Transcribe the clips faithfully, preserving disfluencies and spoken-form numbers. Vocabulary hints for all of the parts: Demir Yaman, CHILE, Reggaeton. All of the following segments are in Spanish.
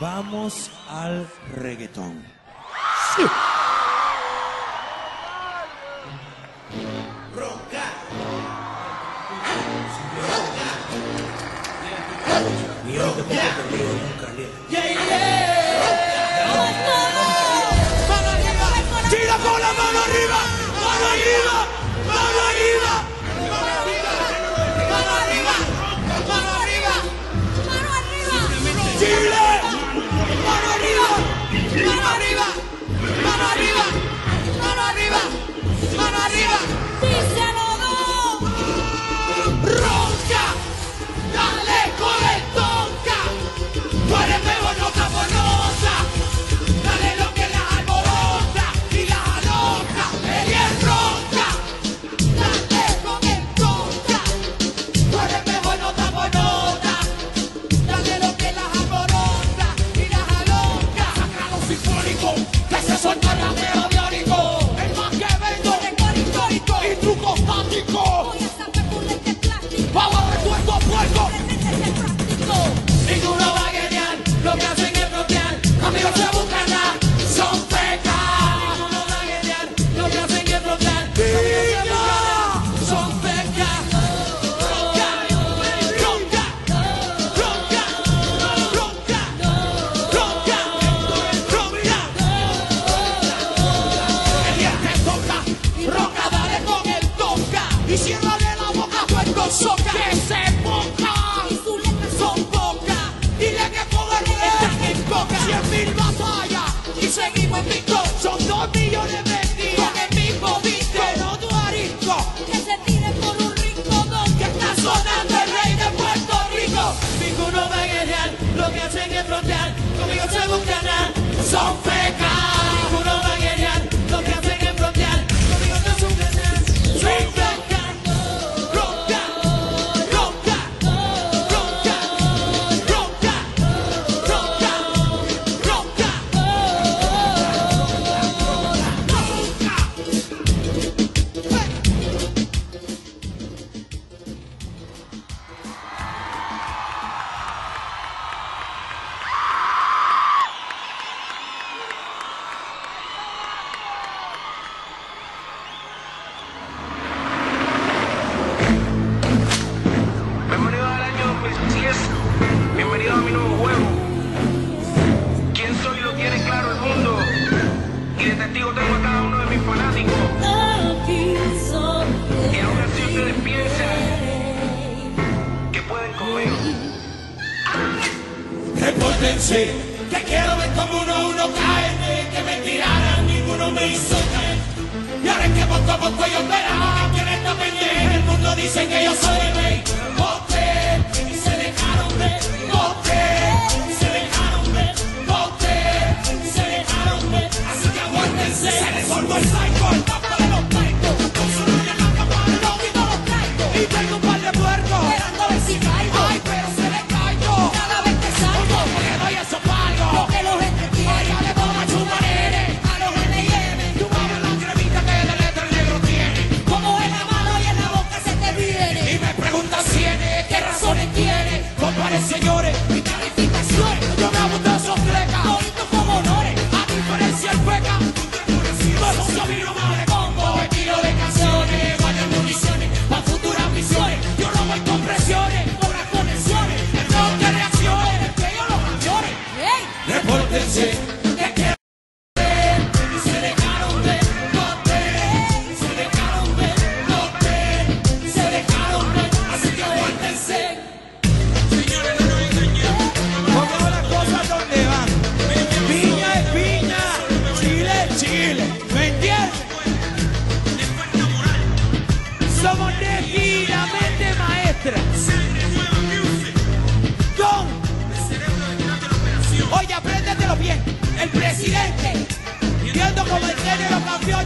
Vamos al reggaetón. Sí.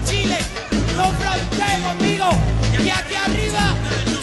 Chile, no fronte conmigo, y aquí arriba.